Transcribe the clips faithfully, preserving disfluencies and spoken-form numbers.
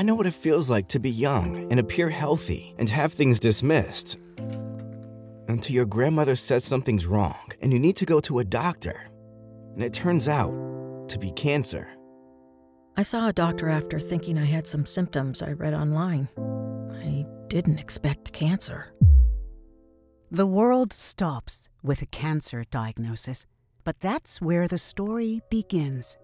I know what it feels like to be young and appear healthy and have things dismissed until your grandmother says something's wrong and you need to go to a doctor, and it turns out to be cancer. I saw a doctor after thinking I had some symptoms I read online. I didn't expect cancer. The world stops with a cancer diagnosis, but that's where the story begins.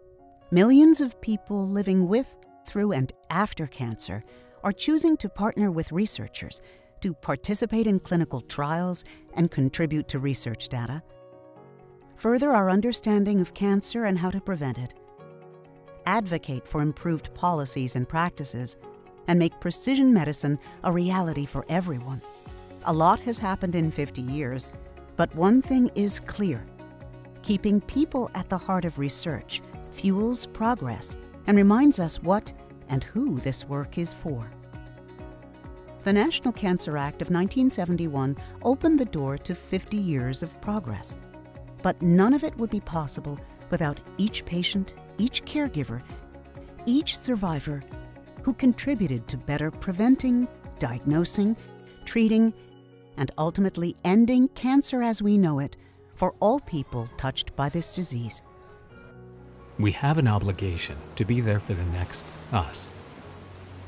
Millions of people living with, through, and after cancer are choosing to partner with researchers, to participate in clinical trials, and contribute to research data. Further our understanding of cancer and how to prevent it, advocate for improved policies and practices, and make precision medicine a reality for everyone. A lot has happened in fifty years, but one thing is clear. Keeping people at the heart of research fuels progress and reminds us what and who this work is for. The National Cancer Act of nineteen seventy-one opened the door to fifty years of progress, but none of it would be possible without each patient, each caregiver, each survivor who contributed to better preventing, diagnosing, treating, and ultimately ending cancer as we know it for all people touched by this disease. We have an obligation to be there for the next us,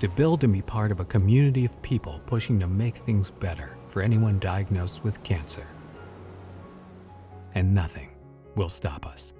to build and be part of a community of people pushing to make things better for anyone diagnosed with cancer. And nothing will stop us.